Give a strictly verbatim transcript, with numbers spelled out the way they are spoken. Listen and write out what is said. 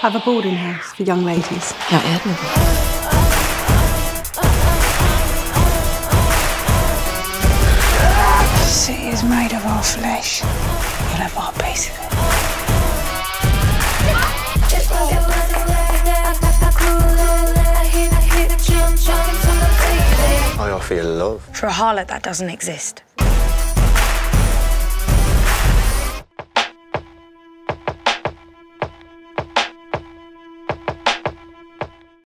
have a boarding house for young ladies. Ja, Erden. It is made of our flesh. You'll have our base of it. I feel love. For a harlot, that doesn't exist.